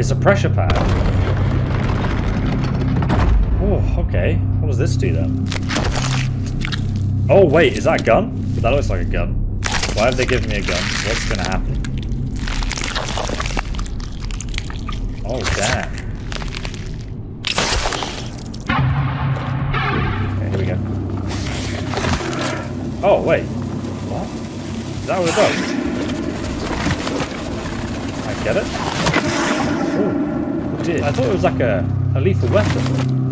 It's a pressure pad. Oh, okay. What does this do then? Oh, wait, is that a gun? That looks like a gun. Why have they given me a gun? What's gonna happen? Oh, damn. Okay, here we go. Oh, wait. What? Is that what it does? I get it. Oh, dear. I thought it was like a lethal weapon.